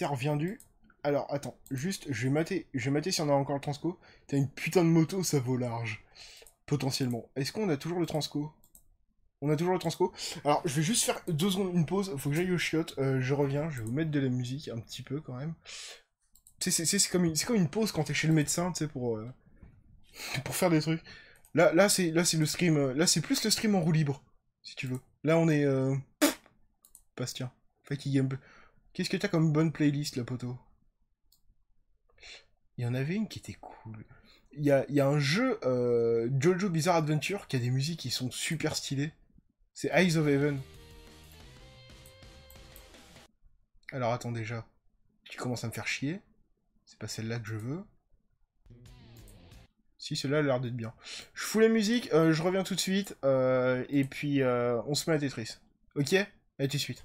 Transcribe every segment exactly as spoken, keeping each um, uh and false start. c'est reviendu. Alors, attends, juste, je vais mater, je vais mater si on a encore le transco. T'as une putain de moto, ça vaut large. Potentiellement. Est-ce qu'on a toujours le transco? On a toujours le transco. Alors, je vais juste faire deux secondes, une pause. Faut que j'aille aux chiottes. Euh, je reviens, je vais vous mettre de la musique, un petit peu, quand même. Tu sais, c'est comme, comme une pause quand t'es chez le médecin, tu sais, pour, euh, pour faire des trucs. Là, là c'est le stream. Là, c'est plus le stream en roue libre, si tu veux. Là, on est... Euh... Bastien. Fatigué un peu. Qu'est-ce que t'as comme bonne playlist, là, poteau? Il y en avait une qui était cool. Il y a, il y a un jeu, euh, Jojo Bizarre Adventure, qui a des musiques qui sont super stylées. C'est Eyes of Heaven. Alors, attends, déjà. Tu commences à me faire chier. C'est pas celle-là que je veux. Si, celle-là a l'air d'être bien. Je fous la musique, euh, je reviens tout de suite, euh, et puis euh, on se met à Tetris. Ok? À tout de suite.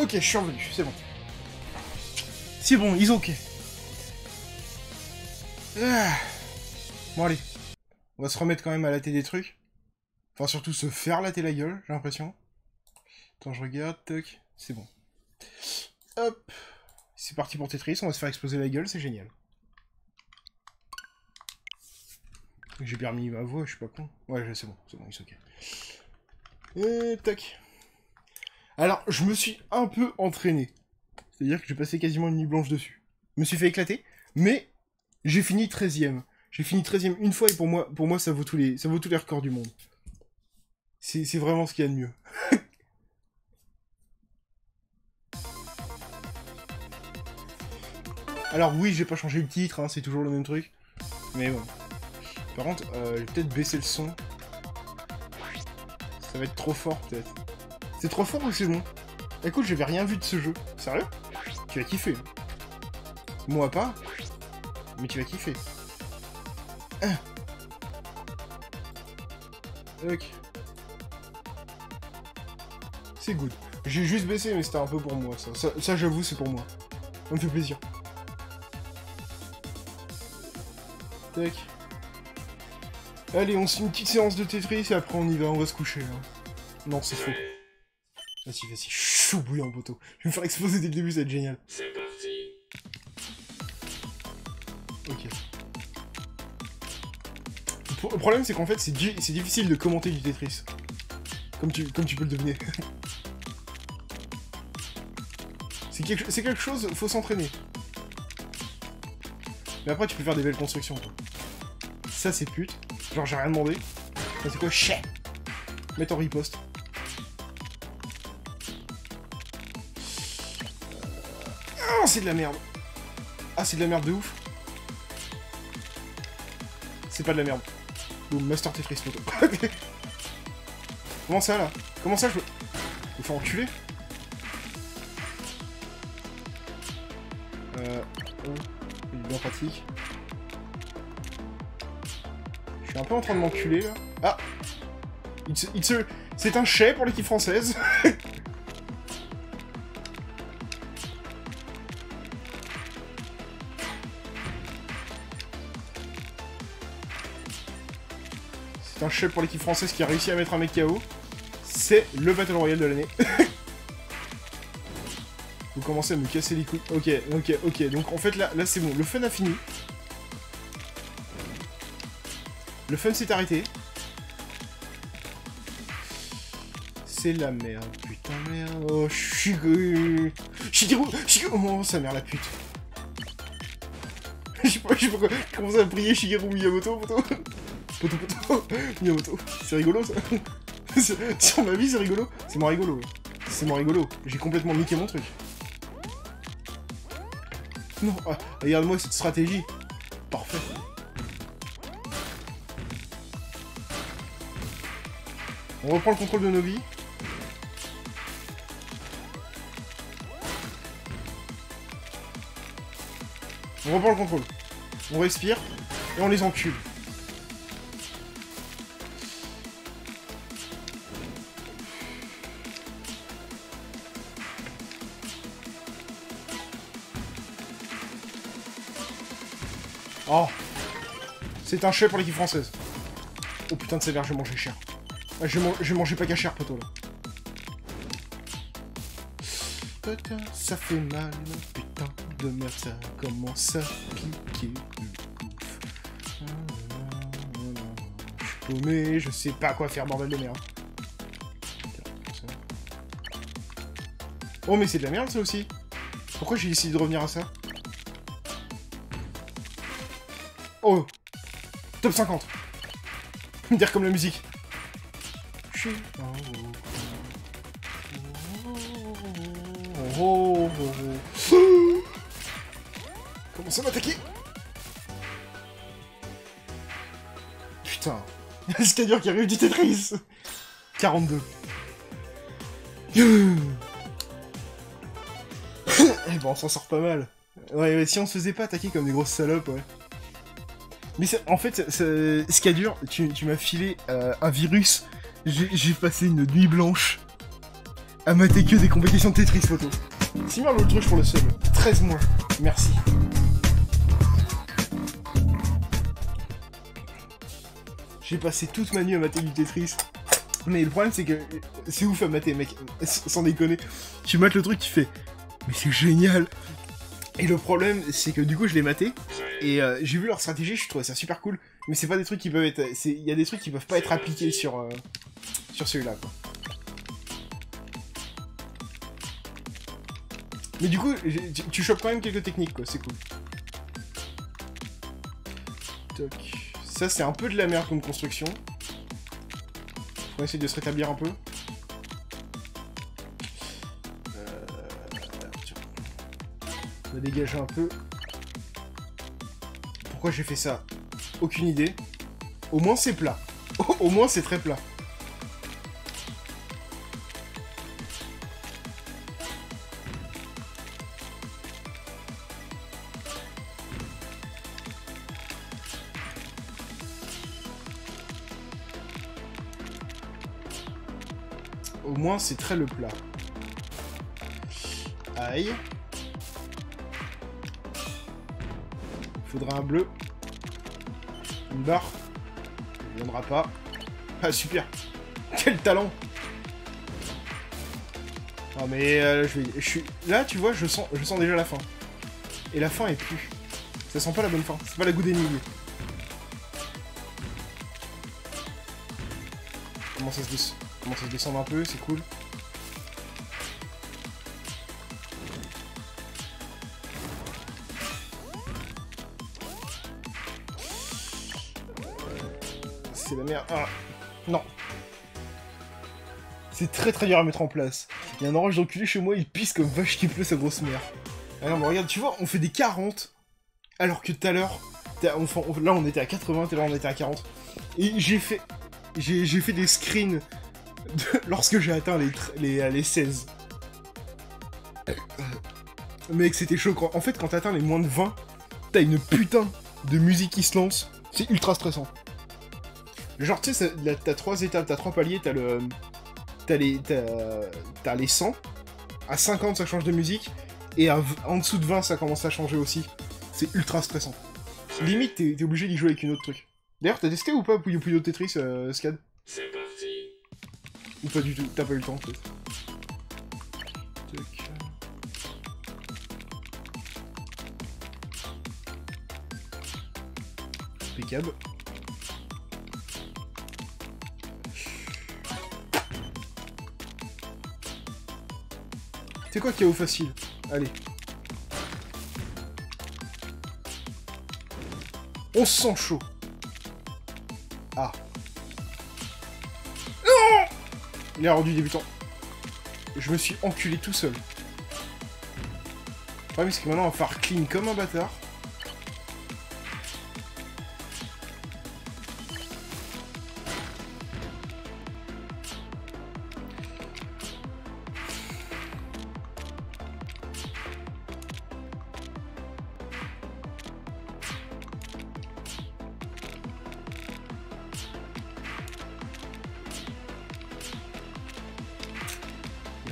Ok, je suis revenu, c'est bon. C'est bon, ils ont ok. Ah. Bon allez, on va se remettre quand même à latter des trucs. Enfin surtout se faire latter la gueule, j'ai l'impression. Attends, je regarde, toc, c'est bon. Hop, c'est parti pour Tetris, on va se faire exploser la gueule, c'est génial. J'ai permis ma voix, je suis pas con. Ouais, c'est bon, c'est bon, ils sont ok. Et toc. Alors, je me suis un peu entraîné. C'est-à-dire que j'ai passé quasiment une nuit blanche dessus. Je me suis fait éclater, mais j'ai fini treizième. J'ai fini treizième une fois, et pour moi, pour moi ça, vaut tous les, ça vaut tous les records du monde. C'est vraiment ce qu'il y a de mieux. Alors oui, j'ai pas changé le titre, hein, c'est toujours le même truc. Mais bon. Par contre, euh, je vais peut-être baisser le son. Ça va être trop fort, peut-être. C'est trop fort ou c'est bon? Écoute, j'avais rien vu de ce jeu. Sérieux? Tu vas kiffer. Moi pas. Mais tu vas kiffer. Ah. Ok. C'est good. J'ai juste baissé, mais c'était un peu pour moi, ça. Ça, ça j'avoue, c'est pour moi. Ça me fait plaisir. Tac. Allez, on se fait une petite séance de Tetris et après on y va, on va se coucher. Hein. Non, c'est faux. Vas-y, vas-y, chou bouillant, poteau. Je vais me faire exploser dès le début, ça va être génial. C'est parti. Ok. Le problème, c'est qu'en fait, c'est di difficile de commenter du Tetris. Comme tu, comme tu peux le deviner. C'est quelque, quelque chose, faut s'entraîner. Mais après, tu peux faire des belles constructions, quoi. Ça, c'est pute. Genre, j'ai rien demandé. Ça, c'est quoi? Chais. Mettre en riposte. C'est de la merde. Ah, c'est de la merde de ouf. C'est pas de la merde. Boum, Master Tetris photo. Comment ça, là? Comment ça, je peux... Il faut enculer. Euh... Oh, il est bien pratique. Je suis un peu en train de m'enculer, là. Ah it's, it's a... C'est un chais pour l'équipe française. un chef pour l'équipe française qui a réussi à mettre un mec K O. C'est le Battle Royale de l'année. Vous commencez à me casser les couilles. Ok, ok, ok. Donc en fait là, là c'est bon. Le fun a fini. Le fun s'est arrêté. C'est la merde, putain merde. Oh, Shigeru. Shigeru. Shigeru. Oh, sa mère la pute. Je sais pas, je sais pas quoi. Je commence à prier Shigeru Miyamoto, poto. Poto, poto. Miyamoto. C'est rigolo ça. Sur ma vie, c'est rigolo. C'est moins rigolo. C'est moins rigolo. J'ai complètement niqué mon truc. Non, ah, regarde-moi cette stratégie. Parfait. On reprend le contrôle de nos vies. On reprend le contrôle. On respire et on les encule. Oh, c'est un chef pour l'équipe française. Oh putain de sévère, je vais manger cher. Je vais, man je vais manger pas qu'à cher, poteau, là. Ça fait mal, putain de merde, ça commence à piquer le bouffe. Je suis paumé, je sais pas quoi faire, bordel de merde. Oh mais c'est de la merde, ça aussi. Pourquoi j'ai décidé de revenir à ça? Oh, top cinquante. Dire comme la musique. Commencez à m'attaquer. Putain. C'est-à-dire qu'il arrive du Tetris quarante-deux. Eh ben on s'en sort pas mal. Ouais, mais si on se faisait pas attaquer comme des grosses salopes, ouais. Mais en fait, ce qu'il y a dur, tu, tu m'as filé euh, un virus, j'ai passé une nuit blanche à mater que des compétitions de Tetris photo. C'est bien l'autruche pour le sub, treize mois, merci. J'ai passé toute ma nuit à mater du Tetris, mais le problème c'est que c'est ouf à mater mec, sans déconner. Tu mates le truc, tu fais, mais c'est génial. Et le problème, c'est que du coup, je l'ai maté, et euh, j'ai vu leur stratégie, je trouvais ça super cool, mais c'est pas des trucs qui peuvent être... Il y a des trucs qui peuvent pas être appliqués sur, euh, sur celui-là, quoi. Mais du coup, tu, tu chopes quand même quelques techniques, quoi, c'est cool. Toc. Ça, c'est un peu de la merde comme construction. On va essayer de se rétablir un peu. On va dégager un peu. Pourquoi j'ai fait ça? Aucune idée. Au moins c'est plat. Au moins c'est très plat. Au moins c'est très le plat. Aïe. Faudra un bleu, une barre, il ne viendra pas. Ah super, quel talent. Ah mais euh, je, vais, je suis là, tu vois, je sens, je sens déjà la fin. Et la fin est plus. Ça sent pas la bonne fin, c'est pas la good ending. Comment ça se descend, comment ça se descend un peu, c'est cool. C'est la merde. Ah. Non. C'est très très dur à mettre en place. Il y a un orange d'enculé chez moi, il pisse comme vache qui pleut sa grosse mère. Ah non, mais regarde, tu vois, on fait des quarante. Alors que tout à l'heure, enfin, là on était à quatre-vingts et là on était à quarante. Et j'ai fait j'ai fait des screens de, lorsque j'ai atteint les, les, les seize. Mec, c'était chaud. En fait, quand t'atteins les moins de vingt, t'as une putain de musique qui se lance. C'est ultra stressant. Genre, tu sais, t'as trois étapes, t'as trois paliers, t'as le... T'as les... T'as les cent. À cinquante, ça change de musique. Et à, en dessous de vingt, ça commence à changer aussi. C'est ultra stressant. Limite, t'es obligé d'y jouer avec une autre truc. D'ailleurs, t'as testé ou pas Puyo Puyo Tetris, euh, Scad? C'est parti. Ou pas du tout, t'as pas eu le temps en fait. Impeccable. C'est quoi qui est au facile? Allez. On se sent chaud. Ah. Non! Il a rendu débutant. Je me suis enculé tout seul. Ouais, mais c'est que maintenant on va faire clean comme un bâtard.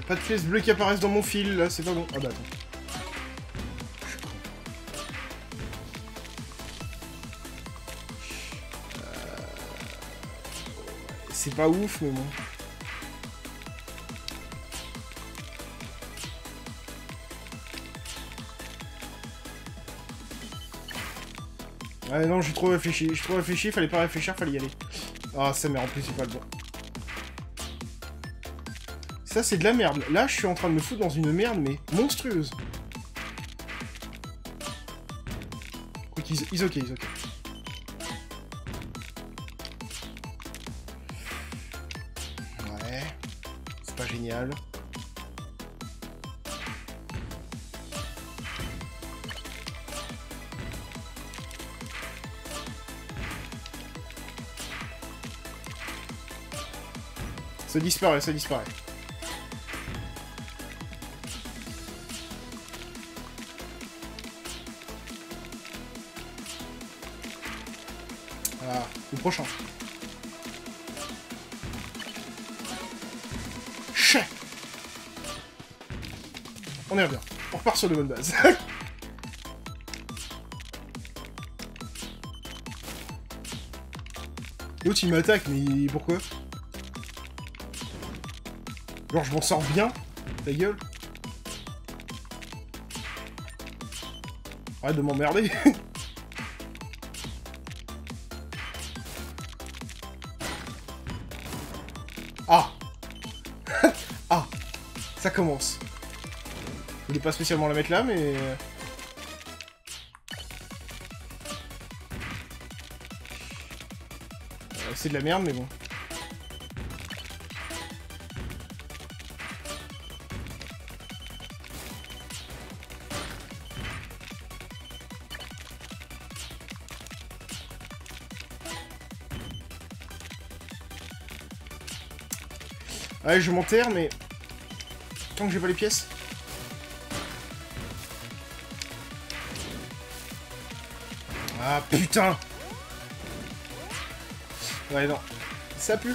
Pas de pièces bleues qui apparaissent dans mon fil, là, c'est pas bon. Ah bah attends. Je suis con. Euh... C'est pas ouf, mais bon. Ah non, j'ai trop réfléchi, j'ai trop réfléchi, fallait pas réfléchir, fallait y aller. Ah, ça m'est rempli, c'est pas le bon. Ça c'est de la merde. Là je suis en train de me foutre dans une merde mais monstrueuse. Écoute, ils, ils ok, ils ok. Ouais. C'est pas génial. Ça disparaît, ça disparaît. Au prochain. Chut. On est revient. On repart sur de bonnes bases. L'autre il m'attaque, mais pourquoi? Genre je m'en sors bien. Ta gueule. Arrête de m'emmerder. Ça commence. Je voulais pas spécialement la mettre là, mais... C'est de la merde, mais bon. Ouais, je m'enterre, mais... Tant que j'ai pas les pièces. Ah putain. Ouais non. Ça pue.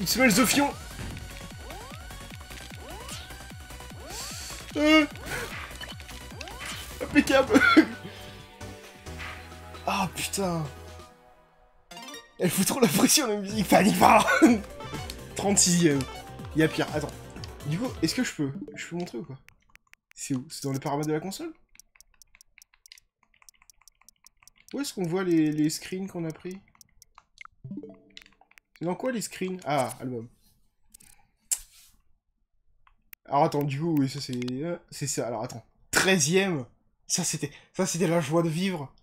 Il se mêle de fion. Euh. Impeccable. Ah putain. Elle fout trop la pression la musique. Panique pas. trente-sixième. Il y a pire. Attends. Du coup, est-ce que je peux... Je peux montrer ou quoi? C'est où? C'est dans les paramètres de la console? Où est-ce qu'on voit les, les screens qu'on a pris? C'est dans quoi les screens? Ah, album. Alors attends, du coup, oui, ça c'est... C'est ça, alors attends. treizième. Ça c'était... Ça c'était la joie de vivre.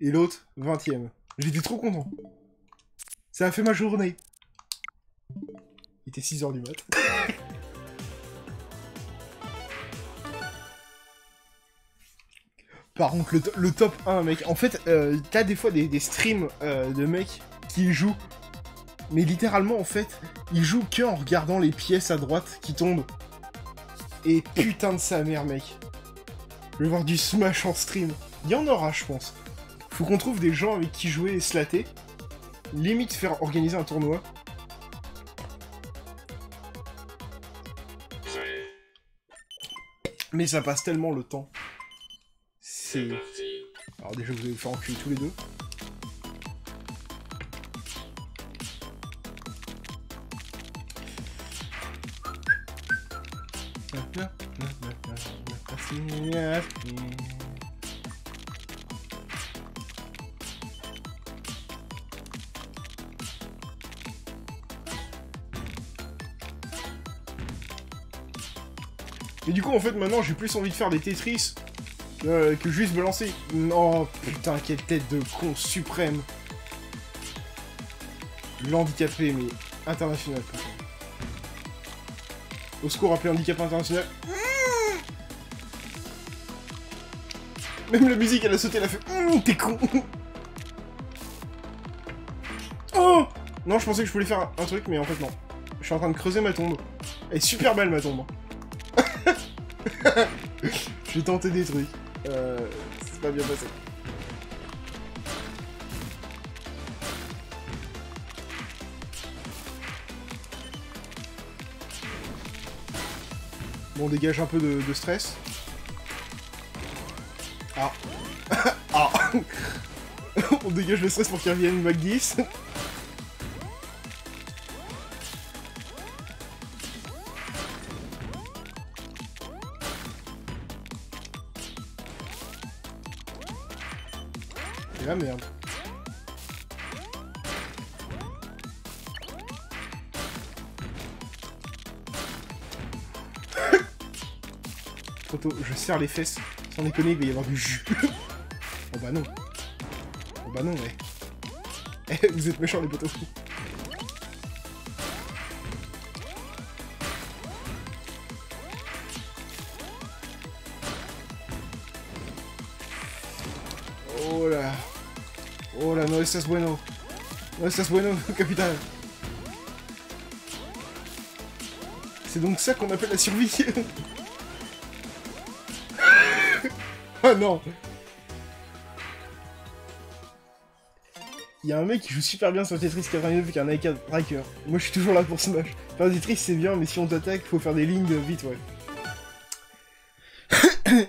Et l'autre, vingtième. J'étais trop content. Ça a fait ma journée. Il était six heures du mat. Par contre, le, le top un, mec. En fait, euh, t'as des fois des, des streams euh, de mecs qui jouent. Mais littéralement, en fait, ils jouent que en regardant les pièces à droite qui tombent. Et putain de sa mère, mec. Je vais voir du Smash en stream. Il y en aura, je pense. Faut qu'on trouve des gens avec qui jouer et slater. Limite, faire organiser un tournoi. Mais ça passe tellement le temps. C'est... Alors déjà, vous allez vous faire enculer tous les deux. Et du coup, en fait, maintenant, j'ai plus envie de faire des Tetris euh, que juste me lancer. Non, putain, quelle tête de con suprême. L'handicapé, mais international. Putain. Au secours, appelé handicap international. Même la musique, elle a sauté, elle a fait mmm, t'es con. Oh non, je pensais que je voulais faire un truc, mais en fait non. Je suis en train de creuser ma tombe. Elle est super belle, ma tombe. J'ai tenté des trucs. Euh, c'est pas bien passé. Bon, on dégage un peu de, de stress. Ah. Ah. On dégage le stress pour qu'il revienne Mac dix. Et la merde. Trop tôt, je serre les fesses. Sans déconner, il va y avoir du jus. Oh bah non. Oh bah non, mais... Eh, vous êtes méchants, les potos. Oh là. Oh là, no estás bueno. No estás bueno, capital. C'est donc ça qu'on appelle la survie. Ah non! Y'a un mec qui joue super bien sur Tetris quatre-vingt-neuf avec un iCard Tracker. Moi je suis toujours là pour Smash. Faire des Tetris c'est bien, mais si on t'attaque, faut faire des lignes de vite, ouais.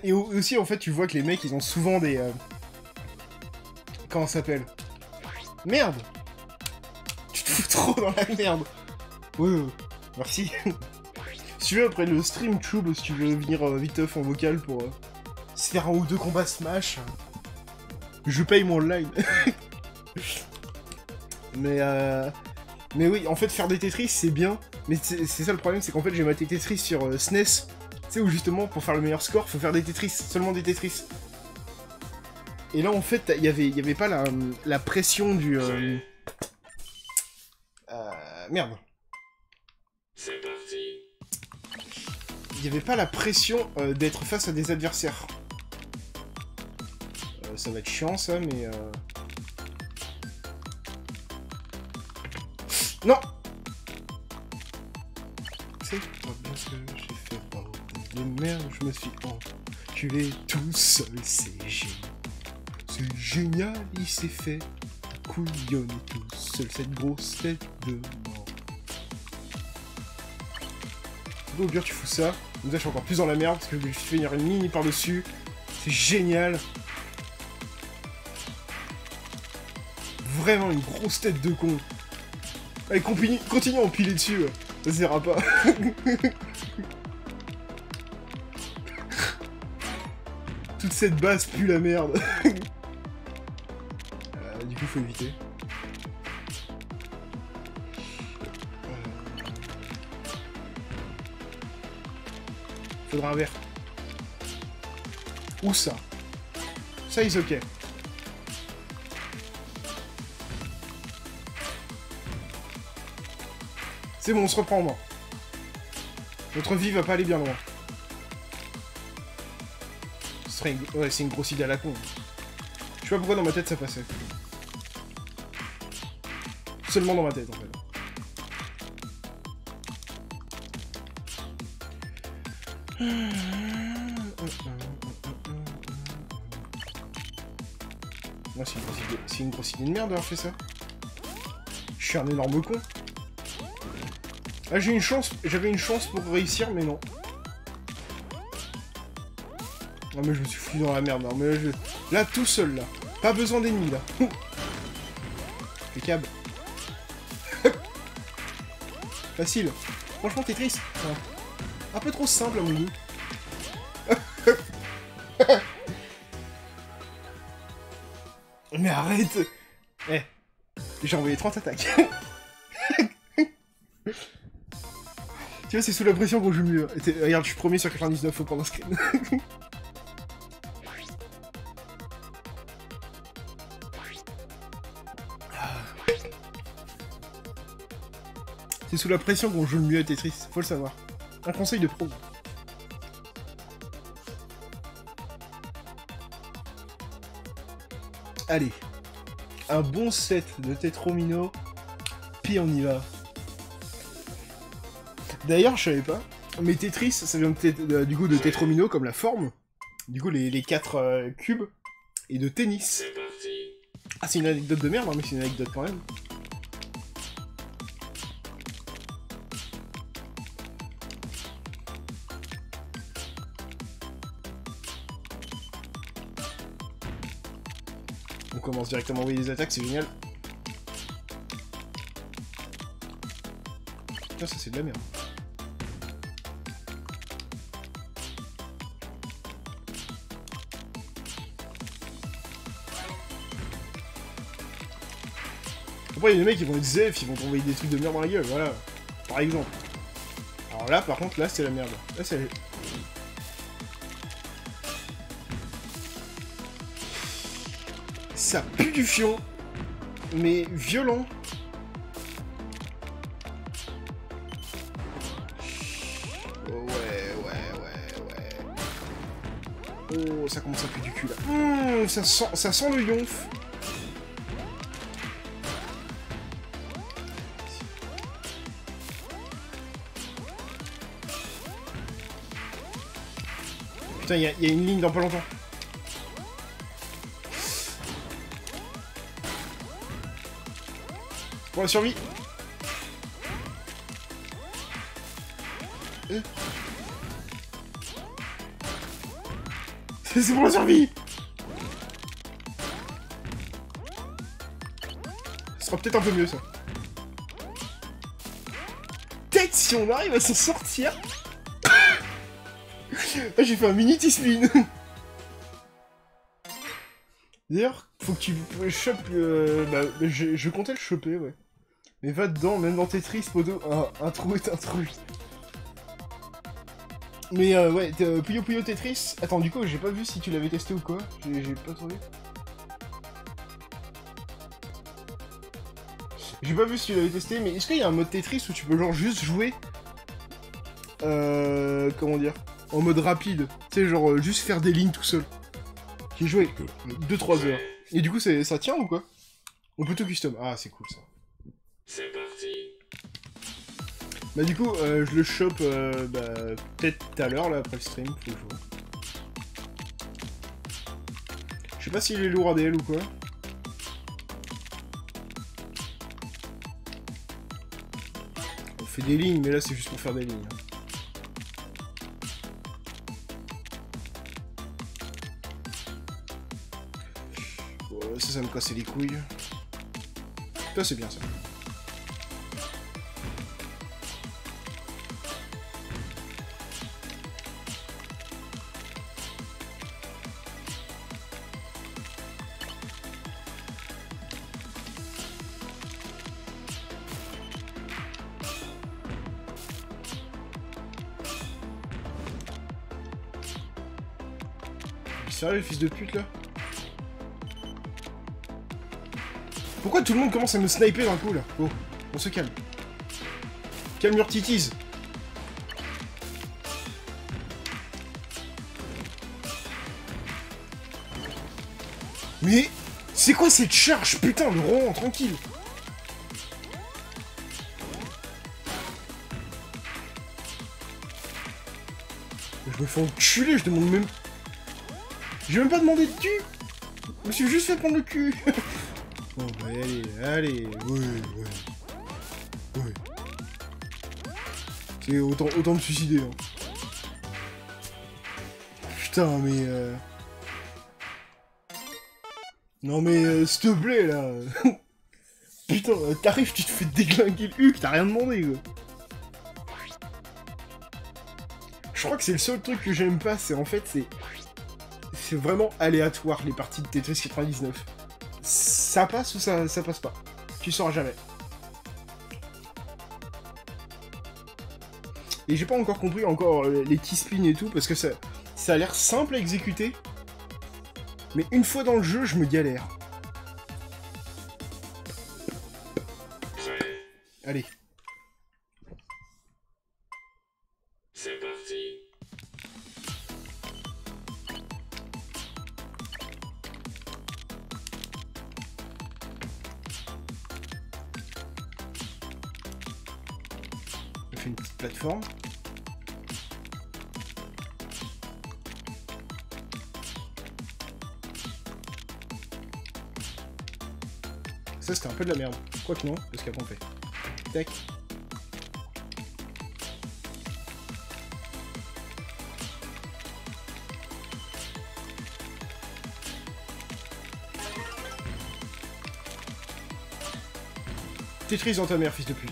Et aussi en fait, tu vois que les mecs ils ont souvent des. Euh... Comment ça s'appelle? Merde! Tu te fous trop dans la merde! Ouais, ouais. Merci. Si tu veux, après le stream tube, si tu veux venir euh, vite off en vocal pour. Euh... C'est un ou deux combats Smash. Je paye mon online. mais euh... mais oui, en fait, faire des Tetris, c'est bien. Mais c'est ça le problème, c'est qu'en fait, j'ai maté Tetris sur euh, S N E S. Tu sais, où justement, pour faire le meilleur score, faut faire des Tetris. Seulement des Tetris. Et là, en fait, il y avait, y avait pas la, la pression du... Euh... Euh, merde. C'est parti. Il n'y avait pas la pression euh, d'être face à des adversaires. Ça va être chiant, ça, mais... Euh... Non. C'est pas bien ce que j'ai fait, par de merde, je me suis enculé tout seul, c'est génial. C'est génial, il s'est fait couillonner tout seul, cette grosse tête de mort. Au pire, tu fous ça. Là, je suis encore plus dans la merde, parce que je vais finir une ligne par-dessus. C'est génial. Vraiment une grosse tête de con. Allez, continue, continue à empiler dessus. Ça ne sert à pas. Toute cette base pue la merde. euh, du coup, faut éviter. Faudra un verre. Ou ça. Ça, ils ok. C'est bon, on se reprend en main. Notre vie va pas aller bien loin. Ce serait une... Ouais, c'est une grosse idée à la con. Je sais pas pourquoi dans ma tête ça passait. Seulement dans ma tête, en fait. Non, c'est une grosse idée... C'est une grosse idée de merde d'avoir fait ça. Je suis un énorme con. Ah, j'ai une chance, j'avais une chance pour réussir, mais non. Non, mais je me suis foutu dans la merde, non, mais là, je... là tout seul, là. Pas besoin d'ennemis, là. Impeccable. Facile. Franchement, Tetris. Un peu trop simple, à mon goût. Mais arrête. Eh, j'ai envoyé trente attaques. Tu vois, c'est sous la pression qu'on joue mieux. Et regarde, je suis premier sur quatre-vingt-dix-neuf, faut prendre un screen. C'est sous la pression qu'on joue le mieux à Tetris, faut le savoir. Un conseil de pro. Allez, un bon set de Tetromino, puis on y va. D'ailleurs, je savais pas, mais Tetris, ça vient de, du coup de Tetromino comme la forme, du coup les, les quatre euh, cubes, et de tennis. Ah, c'est une anecdote de merde, hein, mais c'est une anecdote quand même. On commence directement à envoyer des attaques, c'est génial. Putain, ça c'est de la merde. Après il y a des mecs qui vont être zef, ils vont t'envoyer des trucs de merde dans la gueule, voilà. Par exemple. Alors là par contre, là c'est la merde. Là c'est la... Ça pue du fion, mais violent. Ouais, ouais, ouais, ouais. Oh, ça commence à puer du cul là. Mmh, ça sent, ça sent le yonf. Putain, il y a, y a une ligne dans pas longtemps. Pour la survie. Euh. C'est pour la survie. Ce sera peut-être un peu mieux ça. Peut-être si on arrive à s'en sortir. J'ai fait un mini T-spin. D'ailleurs, faut que tu chopes... Euh, bah, je, je comptais le choper, ouais. Mais va dedans, même dans Tetris, Podo, un, un trou est un trou. Mais euh, ouais, euh, Puyo Puyo Tetris... Attends, du coup, j'ai pas vu si tu l'avais testé ou quoi. J'ai pas trouvé. J'ai pas vu si tu l'avais testé, mais est-ce qu'il y a un mode Tetris où tu peux genre juste jouer... Euh... Comment dire? En mode rapide. Tu sais, genre juste faire des lignes tout seul. J'ai joué deux trois heures. Et du coup, ça tient ou quoi? On peut tout custom. Ah, c'est cool ça. C'est parti. Bah, du coup, euh, je le chope euh, bah, peut-être tout à l'heure là après le stream. Faut que je vois. Je sais pas s'il est lourd A D L ou quoi. On fait des lignes, mais là c'est juste pour faire des lignes. Hein. Ça, ça me cassait les couilles. Ça, c'est bien, ça. Sérieux, le fils de pute, là? Pourquoi tout le monde commence à me sniper d'un coup, là? Oh, on se calme. Calme your titties. Mais... C'est quoi cette charge? Putain, le rond, tranquille. Je me fais enculer, je demande même... J'ai même pas demandé de cul. Je me suis juste fait prendre le cul. Bon, bah, allez, allez, oui, oui, oui. C'est autant, autant me suicider, hein. Putain, mais... Euh... Non, mais, euh, s'il te plaît, là. Putain, t'arrives, tu te fais déglinguer le huc, t'as rien demandé, quoi. Je crois que c'est le seul truc que j'aime pas, c'est en fait, c'est... C'est vraiment aléatoire, les parties de Tetris quatre-vingt-dix-neuf. Ça passe ou ça, ça passe pas? Tu sors jamais. Et j'ai pas encore compris encore les keyspins et tout, parce que ça, ça a l'air simple à exécuter. Mais une fois dans le jeu, je me galère. Allez. C'est parti. On fait une petite plateforme. Ça c'était un peu de la merde. Quoique non, parce qu'après on fait. Tac. Tetris dans ta mère, fils de pute.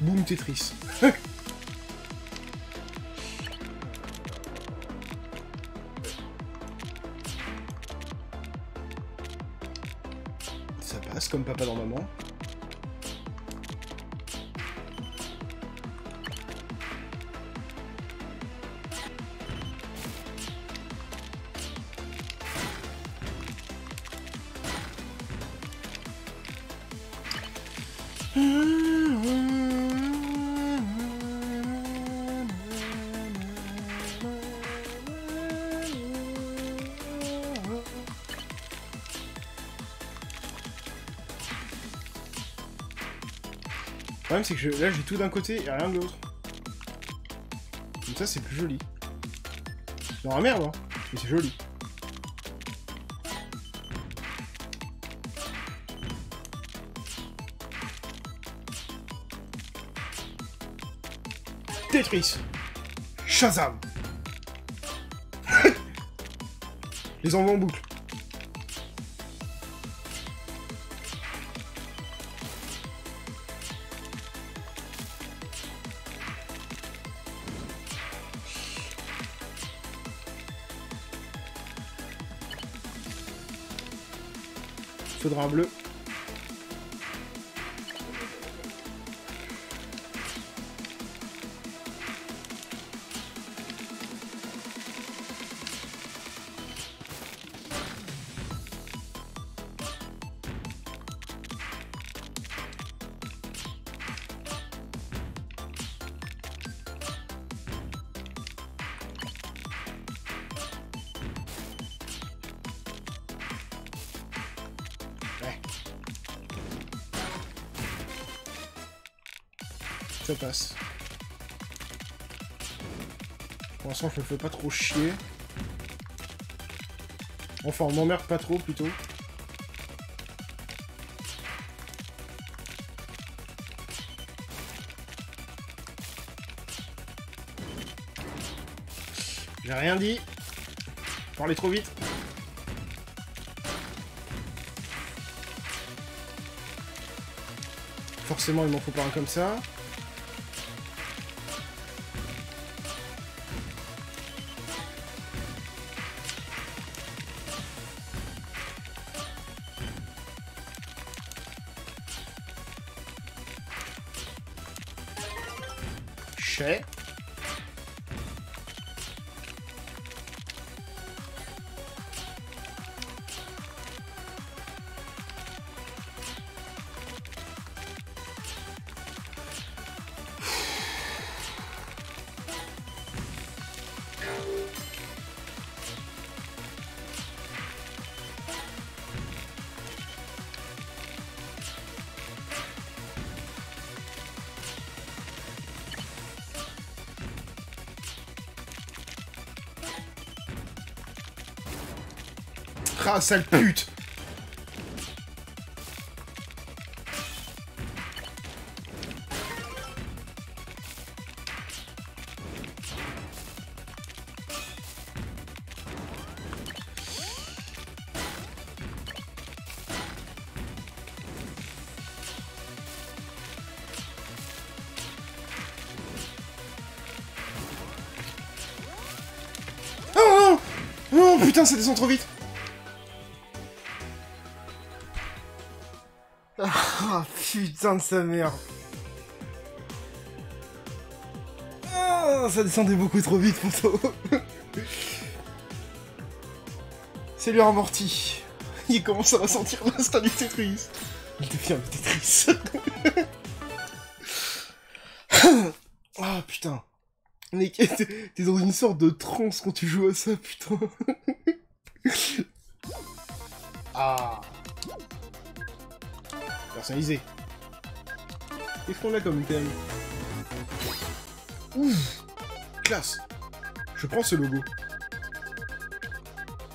Boum, Tetris. Ça passe comme papa dans maman. Le problème, c'est que je, là j'ai tout d'un côté et rien de l'autre. Comme ça, c'est plus joli. C'est dans la merde, hein, mais c'est joli. Tetris Shazam. Les envoie en boucle. Faudra un bleu. Ça passe. Pour l'instant, je me fais pas trop chier. Enfin, on m'emmerde pas trop, plutôt. J'ai rien dit. Parlez trop vite. Forcément, il m'en faut pas un comme ça. Ah, sale pute! Oh non! Oh putain, ça descend trop vite! Putain de sa mère. putain, ça descendait beaucoup trop vite, poteau. C'est lui amorti. Il commence à ressentir l'instinct du Tetris. Il devient le Tetris. Ah, putain. Mais t'es dans une sorte de transe quand tu joues à ça, putain. Ah. Personnalisé. Qu'est-ce qu'on a comme thème? Ouf. Classe. Je prends ce logo.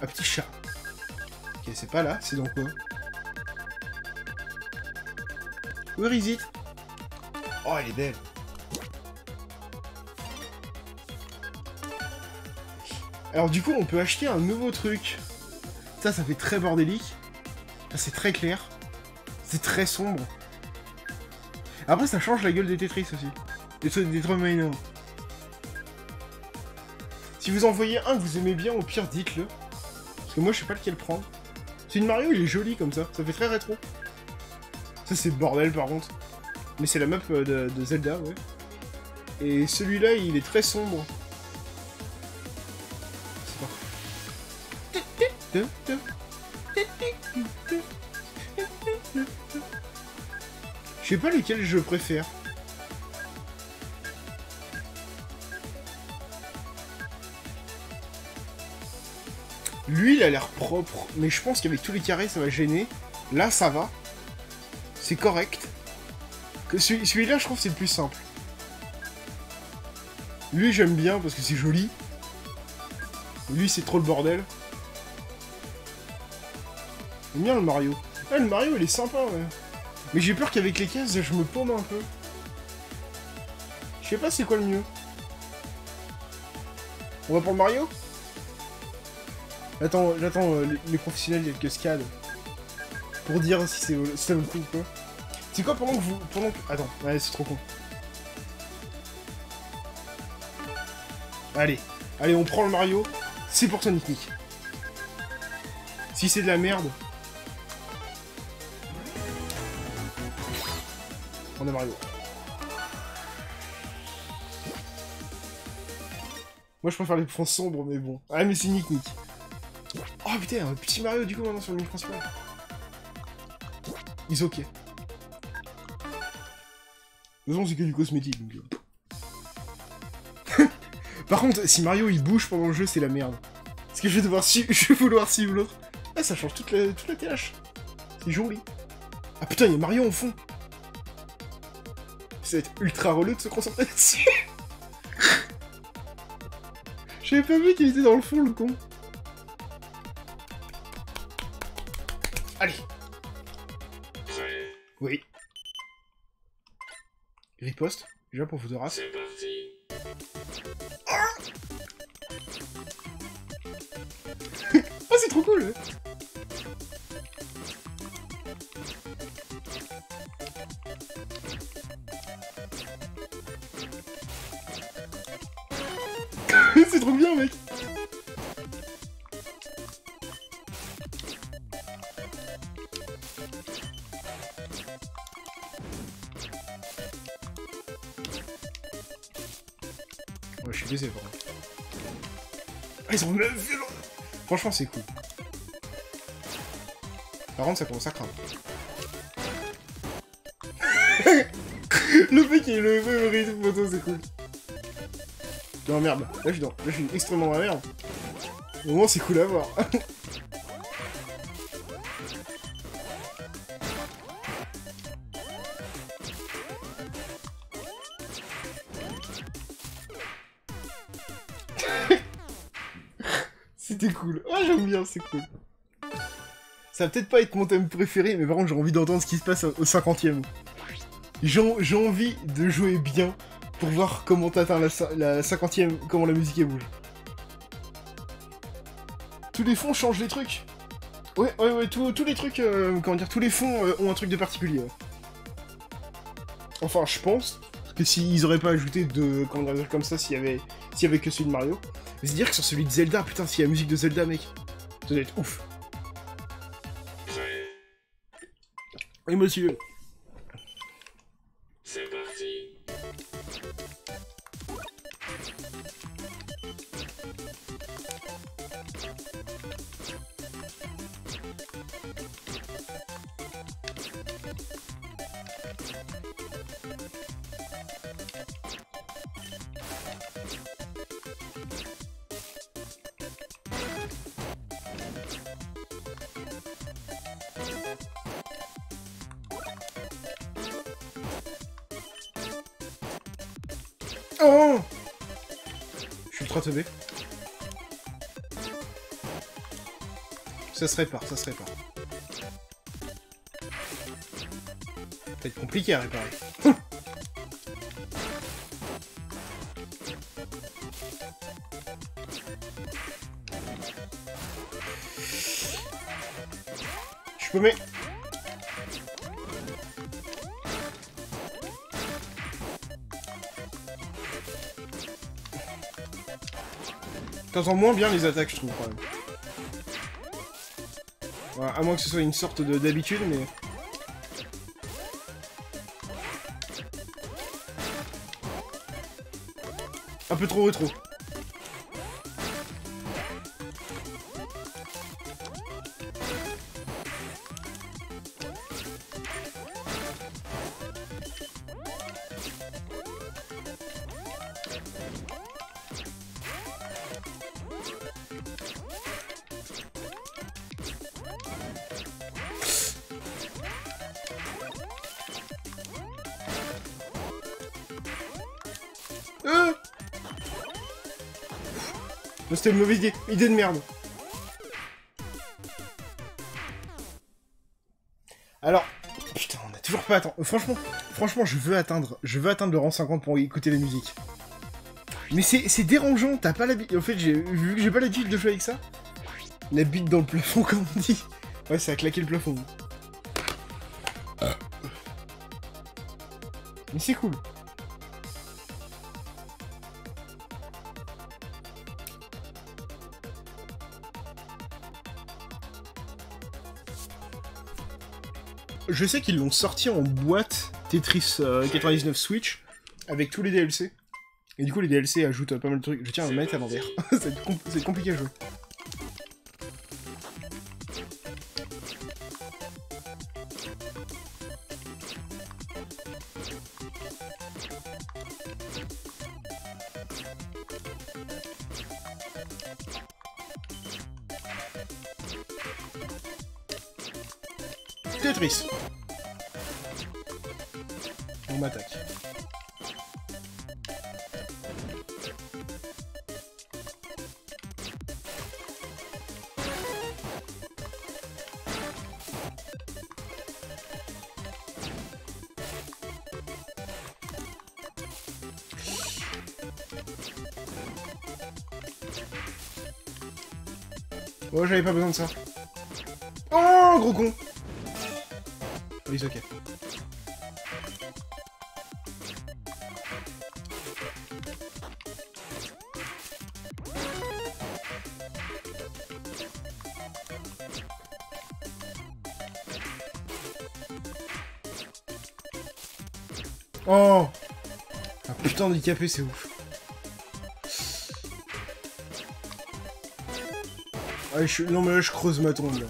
Un petit chat. Ok, c'est pas là, c'est dans quoi? Where is it? Oh, elle est belle. Alors du coup, on peut acheter un nouveau truc. Ça, ça fait très bordélique. C'est très clair. C'est très sombre. Après, ça change la gueule des Tetris aussi. Des trucs des Tetromino. Si vous en voyez un que vous aimez bien, au pire, dites-le. Parce que moi, je sais pas lequel prendre. Celui de Mario, il est joli comme ça. Ça fait très rétro. Ça, c'est bordel, par contre. Mais c'est la map de, de Zelda, ouais. Et celui-là, il est très sombre. Je sais pas lequel je préfère. Lui, il a l'air propre, mais je pense qu'avec tous les carrés, ça va gêner. Là, ça va. C'est correct. Celui-là, je trouve que c'est le plus simple. Lui, j'aime bien parce que c'est joli. Lui, c'est trop le bordel. J'aime bien le Mario. Ah, le Mario, il est sympa, ouais. Mais j'ai peur qu'avec les cases, je me paume un peu. Je sais pas c'est quoi le mieux. On va pour le Mario? Attends, j'attends euh, les, les professionnels de cascade. Pour dire si c'est si ça vaut le coup ou quoi. C'est quoi pendant que vous... Pendant que... Attends, ouais, c'est trop con. Allez, allez, on prend le Mario. C'est pour Sonic Nick. Si c'est de la merde... On a Mario. Moi je préfère les fonds sombres, mais bon. Ah, mais c'est nique nique. Oh putain, un petit Mario du coup maintenant sur le menu principal. Ils sont ok. De toute façon, c'est que du cosmétique. Donc... Par contre, si Mario il bouge pendant le jeu, c'est la merde. Parce que je vais devoir su je vais vouloir suivre l'autre. Ah, ça change toute la, toute la tâche. C'est joli. Ah putain, il y a Mario au fond. Ça va être ultra relou de se concentrer là-dessus. J'avais pas vu qu'il était dans le fond, le con. Allez. Oui. Riposte. Déjà pour vous de race. C'est parti. Ah, oh, c'est trop cool. C'est trop bien, mec. Ouais, je suis baisé, par contre. Ah, ils sont même violents. Franchement, c'est cool. Par contre, ça commence à craindre. Le mec, il le même rythme, photo, c'est cool. Non merde, là je suis dans... là je suis extrêmement dans la merde. Au moins c'est cool à voir. C'était cool. Ah, j'aime bien, c'est cool. Ça va peut-être pas être mon thème préféré, mais par contre j'ai envie d'entendre ce qui se passe au cinquantième. J'ai envie de jouer bien. Pour voir comment t'atteins la, la cinquantième, comment la musique elle bouge. Tous les fonds changent les trucs. Ouais, ouais, ouais, tous les trucs, euh, comment dire, tous les fonds euh, ont un truc de particulier. Ouais. Enfin, je pense que s'ils auraient pas ajouté de, comment dire, comme ça, s'il y avait, s'il y avait que celui de Mario. Mais c'est dire que sur celui de Zelda, putain, s'il y a la musique de Zelda, mec, ça doit être ouf. Oui, monsieur. C'est parti. Oh, je suis ultra teubé. Ça se répare, ça se répare. Ça va être compliqué à réparer. Je suis paumé. T'entends moins bien les attaques, je trouve, quand même. Voilà, à moins que ce soit une sorte de d'habitude, mais... Un peu trop rétro. C'était une mauvaise idée, idée de merde. Alors, putain, on a toujours pas atteint. Franchement, franchement, je veux atteindre, je veux atteindre le rang cinquante pour écouter la musique. Mais c'est dérangeant, t'as pas l'habitude. En fait, vu que j'ai pas l'habitude de jouer avec ça, la bite dans le plafond, comme on dit. Ouais, ça a claqué le plafond. Mais c'est cool. Je sais qu'ils l'ont sorti en boîte Tetris euh, quatre-vingt-dix-neuf Switch avec tous les D L C. Et du coup, les D L C ajoutent euh, pas mal de trucs. Je tiens à me mettre à l'envers. C'est com compliqué à jouer. Tetris. On m'attaque. Oh, j'avais pas besoin de ça. Oh, gros con. Oui, ok. Oh, un putain handicapé, c'est ouf. Ouais, je... Non mais là je creuse ma tombe là.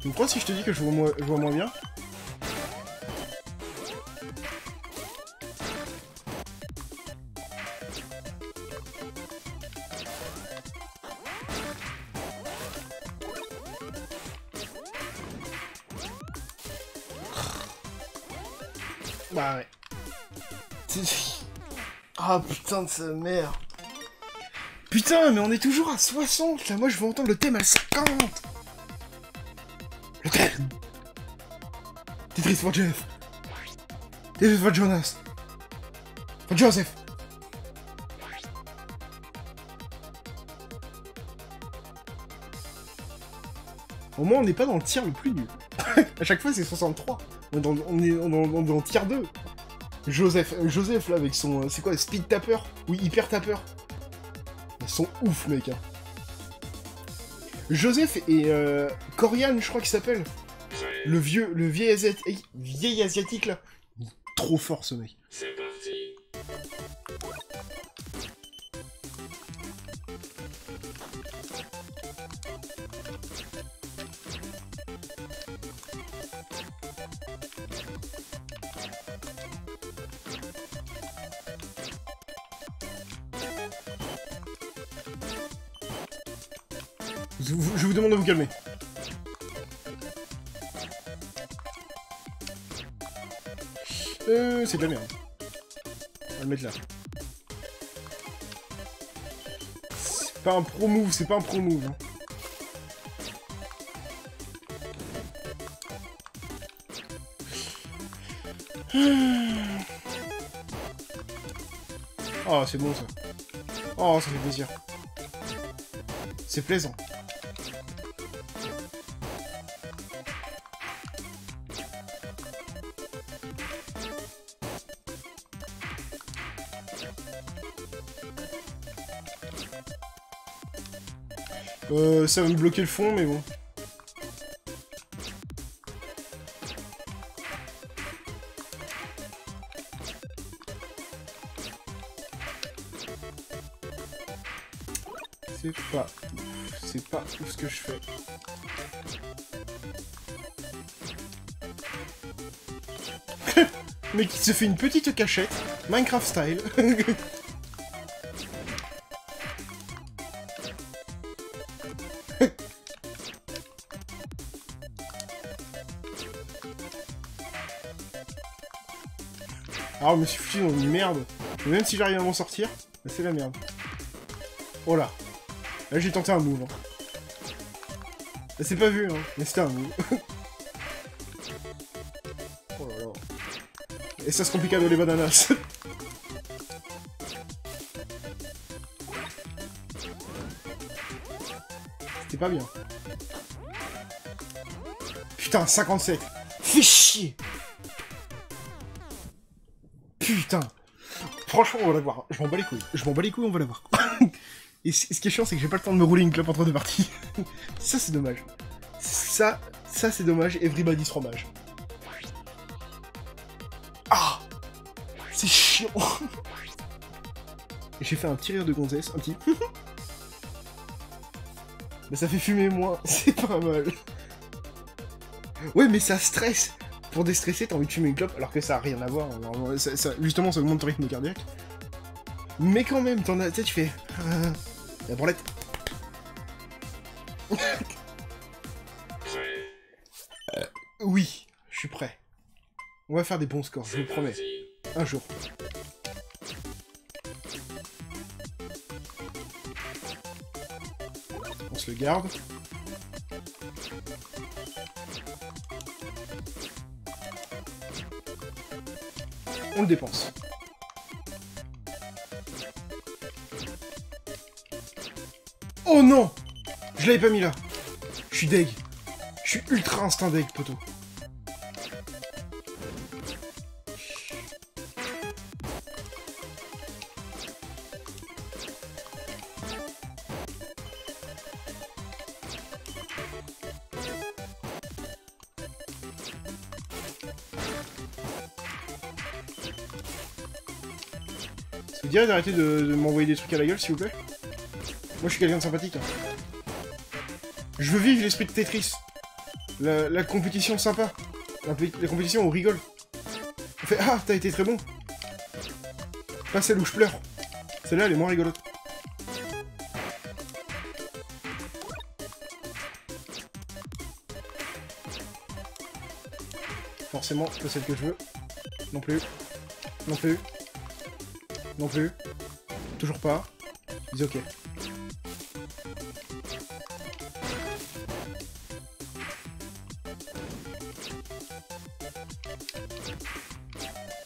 Tu me crois si je te dis que je vois moins, je vois moins bien? Bah ouais. Ah oh, putain de sa mère. Putain, mais on est toujours à soixante là, moi je veux entendre le thème à cinquante. Le thème Tetris for Jeff. Tetris for Jonas. For Joseph. Au moins on n'est pas dans le tiers le plus nul. À chaque fois c'est soixante-trois. On est dans, on est dans, dans, dans tier deux. Joseph, euh, Joseph là avec son... Euh, c'est quoi, speed tapper? Oui, hyper tapper. Ils sont ouf, mec. Hein. Joseph et euh, Corian, je crois qu'il s'appelle. Le vieux, le vieil, asiat... hey, vieil asiatique là. Il est trop fort ce mec. C'est parti. Je vous demande de vous calmer. Euh, c'est de la merde. On va le mettre là. C'est pas un pro move, c'est pas un pro move. Hein. Oh, c'est bon ça. Oh, ça fait plaisir. C'est plaisant. Euh, ça va me bloquer le fond, mais bon. C'est pas... C'est pas tout ce que je fais. Mais qui se fait une petite cachette, Minecraft style. Ah, on me suis foutu dans une merde. Et même si j'arrive à m'en sortir, c'est la merde. Oh là. Là, j'ai tenté un move. Hein. Là, c'est pas vu, hein. Mais c'était un move. Oh là là. Et ça se complique avec les bananas. C'était pas bien. Putain, cinquante-sept. Fais chier. Putain. Franchement, on va la voir. Je m'en bats les couilles. Je m'en bats les couilles, on va la voir. Et ce qui est chiant, c'est que j'ai pas le temps de me rouler une clope entre deux parties. Ça, c'est dommage. Ça, ça c'est dommage. Everybody's fromage. Ah, c'est chiant. J'ai fait un petit rire de gonzesse, un petit... Mais ça fait fumer moins, c'est pas mal. Ouais, mais ça stresse. Pour déstresser, t'as envie de fumer une clope, alors que ça a rien à voir. Alors, ça, ça, justement, ça augmente ton rythme cardiaque. Mais quand même, t'en as... Tu sais, tu fais... La branlette. euh, oui, je suis prêt. On va faire des bons scores, je vous promets. Un jour. On se le garde. On le dépense. Oh non, je l'avais pas mis là. Je suis deg. Je suis ultra instinct deg, poteau. Ça vous dirait d'arrêter de, de m'envoyer des trucs à la gueule, s'il vous plaît? Moi, je suis quelqu'un de sympathique. Je veux vivre l'esprit de Tetris. La, la compétition sympa. La, la compétition, on rigole. On fait « Ah, t'as été très bon !» Pas celle où je pleure. Celle-là, elle est moins rigolote. Forcément, c'est pas celle que je veux. Non plus. Non plus. Non plus. Toujours pas. Dis ok.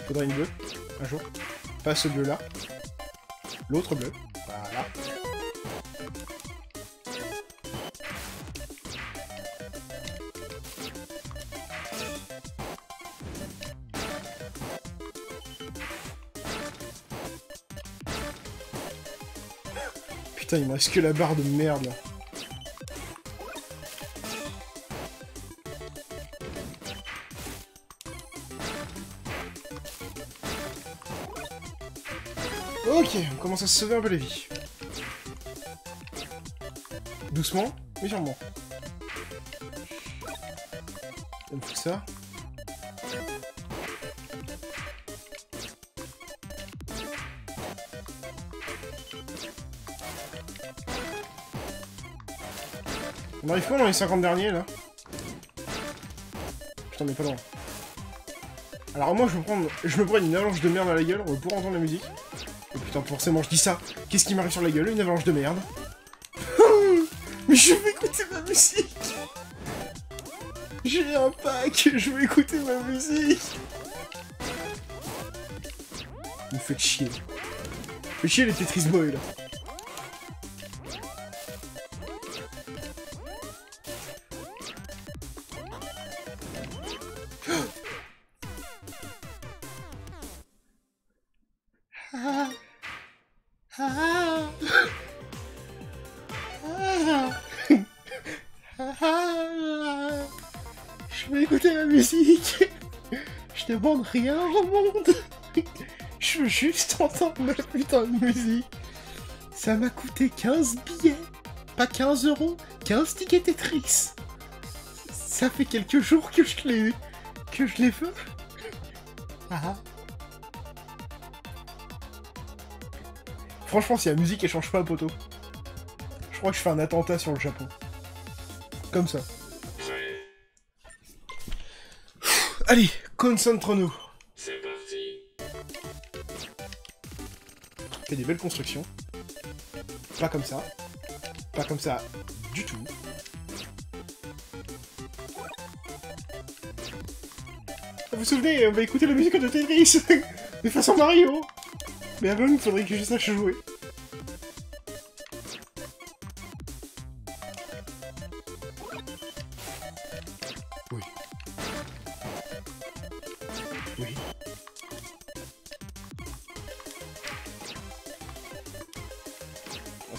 Faudra une bleue, un jour. Pas ce bleu là. L'autre bleu. Voilà. Putain, il me reste que la barre de merde là. Ok, on commence à se sauver un peu la vie. Doucement, mais sûrement. Comme ça. On arrive pas dans les cinquante derniers, là? Putain, mais pas loin. Alors moi, je me prends, je me prends une avalanche de merde à la gueule pour entendre la musique. Oh putain, forcément, je dis ça. Qu'est-ce qui m'arrive sur la gueule? Une avalanche de merde. Mais je vais écouter ma musique. J'ai un pack, je vais écouter ma musique. Vous me faites chier. Vous faites chier les Tetris Boy, là. Je vais écouter la musique. Je demande rien au monde. Je veux juste entendre ma putain de musique. Ça m'a coûté quinze billets. Pas quinze euros, quinze tickets Tetris. Ça fait quelques jours que je l'ai que je l'ai fait. Ah. Franchement, si la musique elle change pas, poteau. Je crois que je fais un attentat sur le Japon. Comme ça. Allez, concentrons-nous. C'est parti. Fait des belles constructions. Pas comme ça. Pas comme ça du tout. Vous vous souvenez, on va écouter la musique de Tetris. Mais façon Mario. Mais avant, il faudrait que je sache jouer.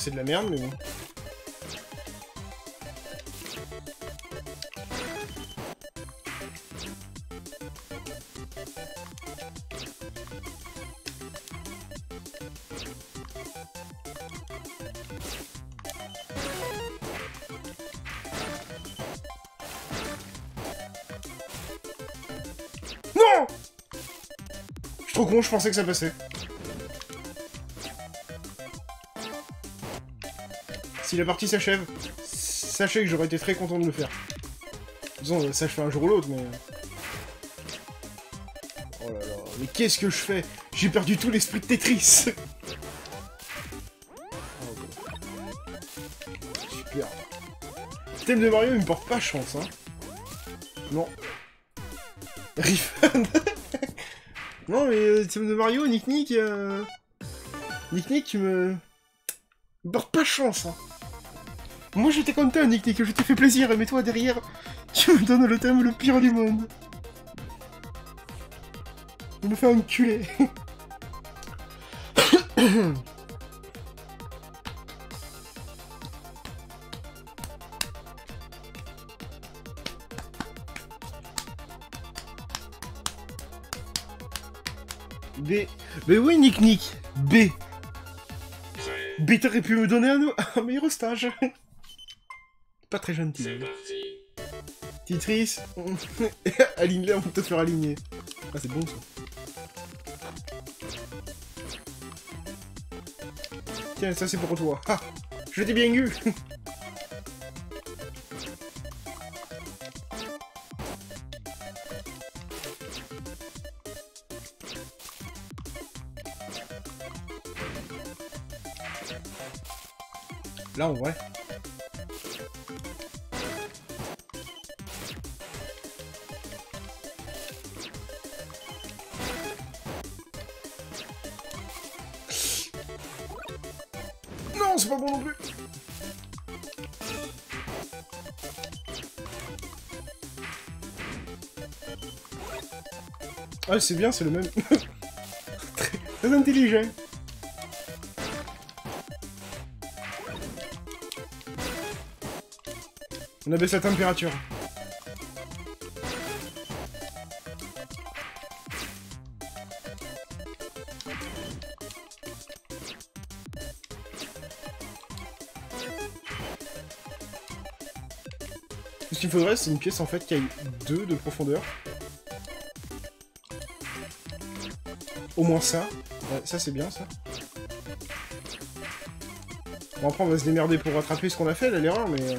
C'est de la merde, mais bon. Non! Je suis trop con, je pensais que ça passait. Si la partie s'achève, sachez que j'aurais été très content de le faire. Disons, ça je fais un jour ou l'autre, mais... Oh là là, mais qu'est-ce que je fais? J'ai perdu tout l'esprit de Tetris. Oh, super. Le thème de Mario, il me porte pas chance, hein. Non. Refund. Non, mais le thème de Mario, Nick Nick... Euh... Nick Nick, tu me... Il me porte pas chance, hein. Moi j'étais content, Nick Nick, je t'ai fait plaisir, mais toi derrière, tu me donnes le thème le pire du monde. Il me fait enculer. B. Mais oui, Nick Nick. B. B, t'aurais pu me donner un, un meilleur stage. Pas très gentil. C'est parti. Tetris, on... aligne-les, on peut te faire aligner. Ah, c'est bon, ça. Tiens, ça c'est pour toi. Ah, je t'ai bien eu. Là, on voit. C'est pas bon non plus. Ah c'est bien, c'est le même. Très, très intelligent. On abaisse la température. Ce qu'il faudrait, c'est une pièce en fait qui aille deux de profondeur. Au moins ça. Ouais, ça c'est bien ça. Bon après on va se démerder pour rattraper ce qu'on a fait, l'erreur, mais...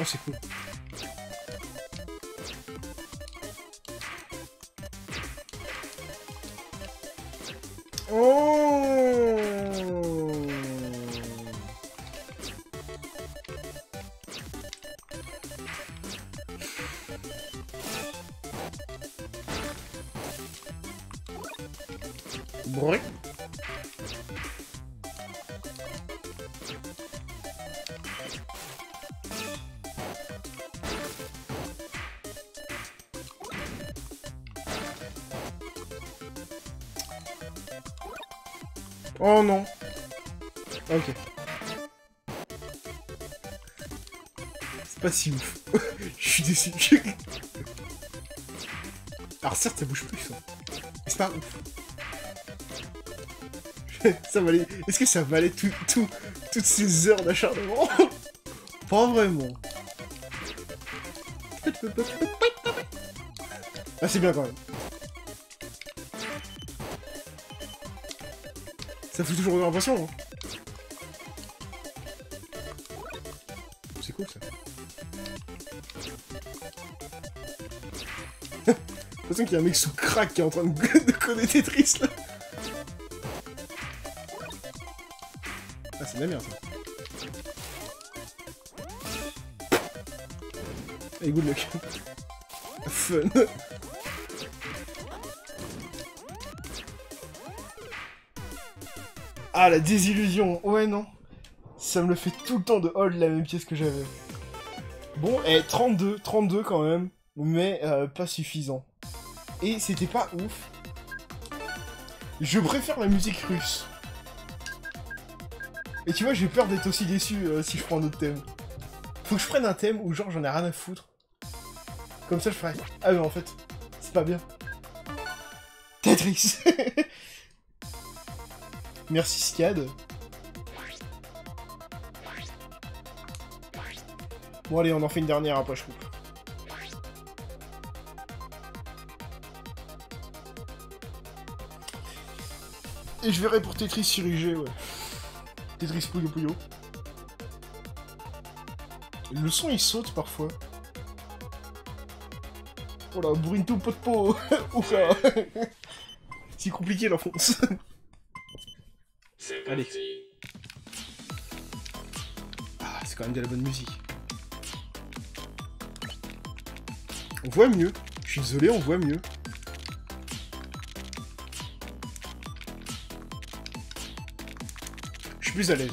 Oh, c'est cool. Oh! Bruit. Oh non. Ok. C'est pas si ouf. Je suis déçu. Alors certes, ça bouge plus, ça. Mais c'est pas ouf. Ça valait... Est-ce que ça valait tout, tout, toutes ces heures d'acharnement? Pas vraiment. Ah, c'est bien quand même. Ça fait toujours l'impression, hein. C'est cool, ça. J'ai l'impression qu'il y a un mec sous crack qui est en train de, de coder Tetris, là. Ah, c'est de la merde, ça. Allez, good luck. Fun. Ah, la désillusion. Ouais, non. Ça me le fait tout le temps de hold la même pièce que j'avais. Bon, eh, trente-deux, trente-deux quand même, mais euh, pas suffisant. Et c'était pas ouf. Je préfère la musique russe. Et tu vois, j'ai peur d'être aussi déçu euh, si je prends un autre thème. Faut que je prenne un thème où genre j'en ai rien à foutre. Comme ça, je ferai... Ah, mais en fait, c'est pas bien. Tetris. Merci Scad. Bon allez, on en fait une dernière, après je coupe. Et je verrai pour Tetris sur I G, ouais. Tetris Puyo Puyo. Le son il saute parfois. Oh la burrito pot de peau. Ouf là. C'est compliqué l'enfance. Allez. Ah, c'est quand même de la bonne musique. On voit mieux. Je suis désolé, on voit mieux. Je suis plus à l'aise.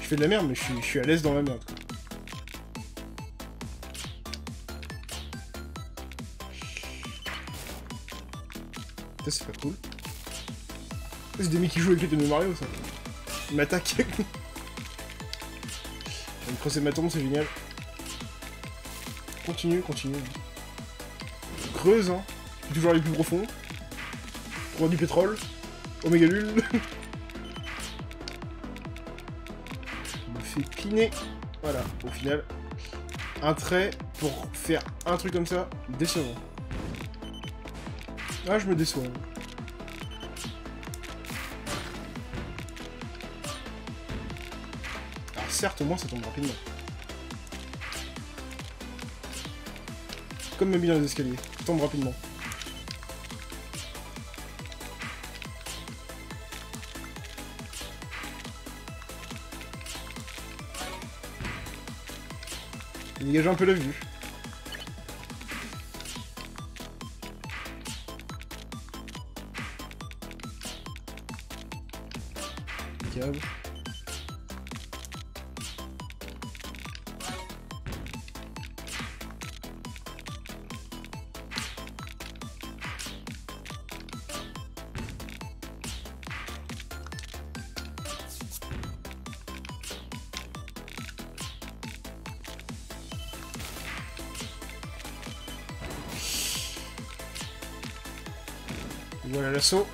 Je fais de la merde, mais je suis, je suis à l'aise dans ma merde. Quoi. Ça, c'est pas cool. C'est des mecs qui jouent avec les de Mario, ça. Il m'attaque. Je vais me creuser ma tombe, c'est génial. Continue, continue. Creuse, hein. Toujours les plus profonds. Roi du pétrole. Oméga Lul. On me fait piner. Voilà, au final. Un trait pour faire un truc comme ça, décevant. Ah, je me déçois. Certes, au moins ça tombe rapidement. Comme même dans les escaliers, ça tombe rapidement. Dégagez un peu la vue. Diable. Voilà l'assaut.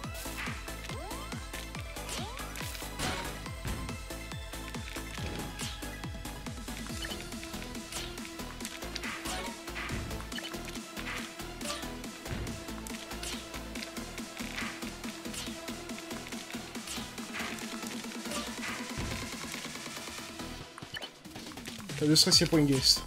ne serait-ce que pour une guest.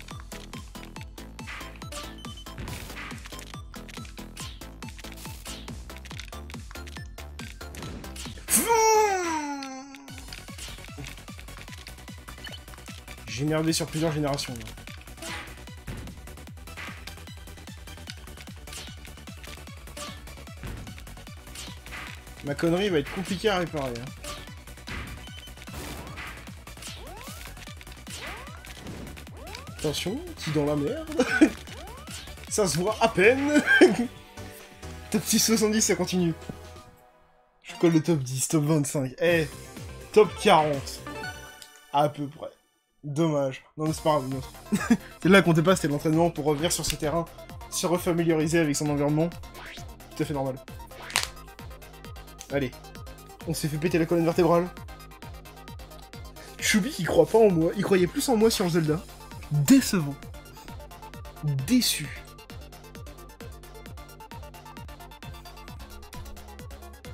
J'ai merdé sur plusieurs générations. Là. Ma connerie va être compliquée à réparer. Hein. Attention, qui dans la merde. Ça se voit à peine. Top six soixante-dix, ça continue. Je colle le top dix, top vingt-cinq. Eh, hey, top quarante. À peu près. Dommage. Non, c'est pas grave. C'est là qu'on dépasse, c'était l'entraînement pour revenir sur ce terrain, se refamiliariser avec son environnement. Tout à fait normal. Allez, on s'est fait péter la colonne vertébrale. Choubi qui croit pas en moi, il croyait plus en moi sur Zelda. Décevant. Déçu.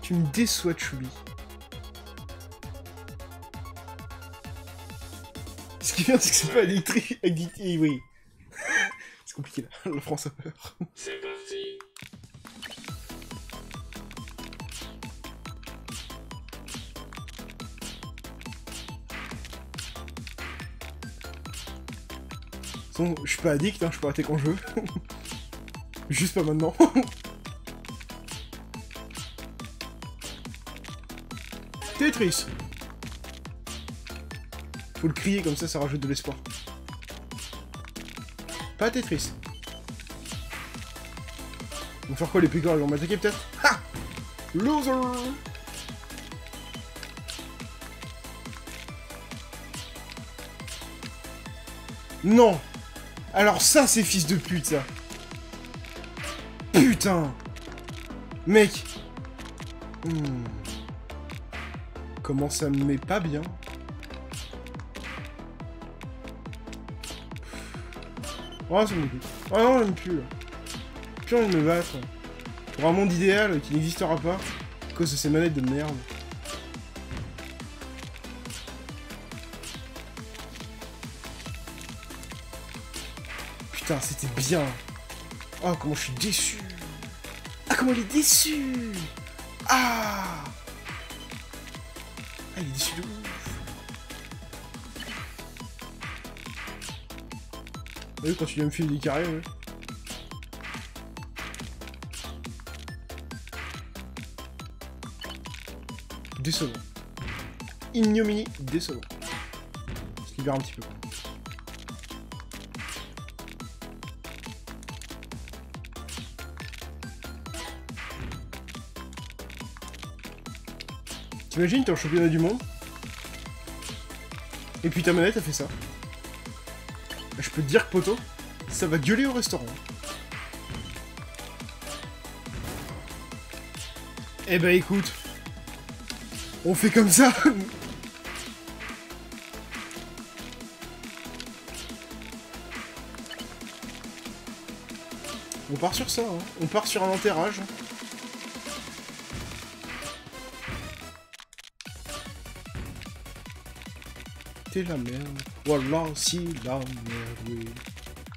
Tu me déçois, Choubi. Ce qui vient, c'est que c'est pas électrique. Oui. C'est compliqué là, la France a peur. C'est parti. Je suis pas addict, hein, je peux arrêter quand je veux. Juste pas maintenant. Tetris. Faut le crier comme ça, ça rajoute de l'espoir. Pas Tetris. Ils vont faire quoi les piqueurs? Ils vont m'attaquer peut-être? Ha! Loser! Non! Alors ça, c'est fils de pute, ça. Putain. Mec. Hmm. Comment ça me met pas bien. Oh, ça me pue. Oh non, elle me pue, là. Putain, elle me bat, ça. Pour un monde idéal qui n'existera pas à cause de ces manettes de merde. Putain, c'était bien. Oh, comment je suis déçu. Ah, comment il est déçu. Ah, ah, il est déçu de ouf. Oui, quand tu viens me filer des carrés, ouais. Décevant. Ignominie, décevant. On se libère un petit peu. T'imagines, t'es en championnat du monde, et puis ta manette a fait ça. Je peux te dire que, poteau, ça va gueuler au restaurant. Eh ben écoute, on fait comme ça. On part sur ça, hein. On part sur un enterrage. T'es la merde, voilà, si la merde, oui.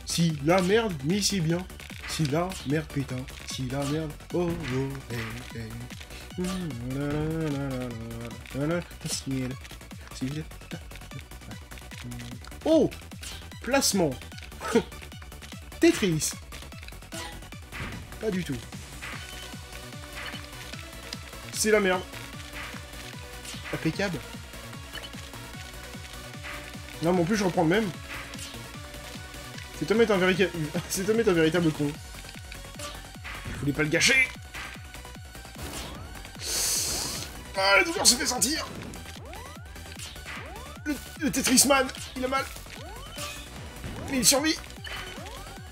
Si la merde, mais si bien. Si la merde, putain, si la merde, oh oh, eh, eh. Mm, la la la la la la la, si la, si la, oh, placement. Tetris. Pas du tout. C'est la merde. Impeccable. Non, mais en plus, je reprends le même. Cet homme est un, vérica... Cet homme est un véritable con. Je voulais pas le gâcher. Ah, la douleur se fait sentir. Le, le Tetrisman, il a mal. Mais il survit.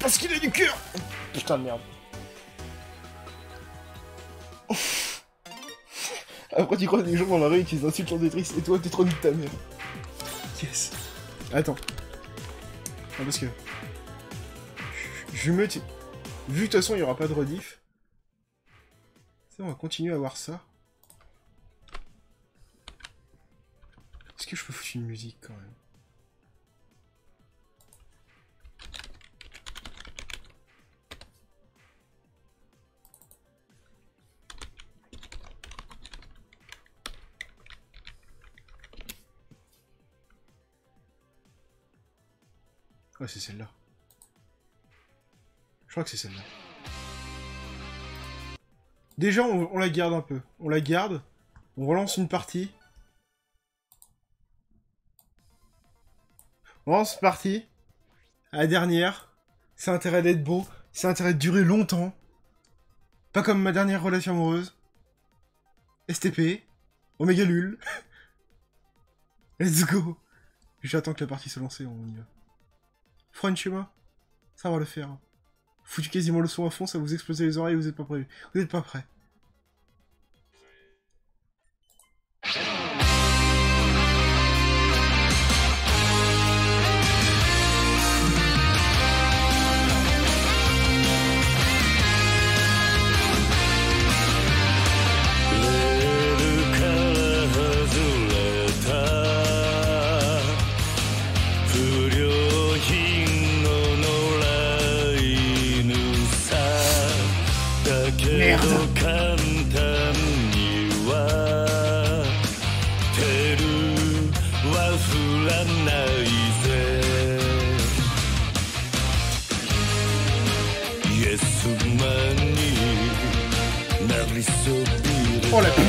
Parce qu'il a du cœur. Putain de merde. Après, tu crois des gens dans la rue qui insultent en Tetris et toi, t'es trop nul de ta mère. Yes. Attends. Ah, parce que... Je me... Vu que de toute façon, il n'y aura pas de rediff. On va continuer à voir ça. Est-ce que je peux foutre une musique, quand même? Ouais, c'est celle-là. Je crois que c'est celle-là. Déjà, on, on la garde un peu. On la garde. On relance une partie. On relance une partie. À la dernière. C'est intérêt d'être beau. C'est intérêt de durer longtemps. Pas comme ma dernière relation amoureuse. S T P. Oméga Lul. Let's go. J'attends que la partie se lance, on y va. Frenchima. Ça va le faire. Foutu quasiment le son à fond, ça vous explose les oreilles, vous n'êtes pas prévu. Vous n'êtes pas prêt. Oh la pute.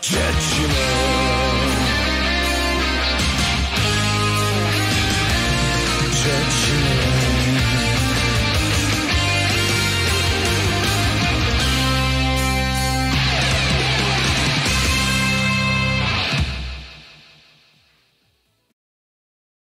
Judgment.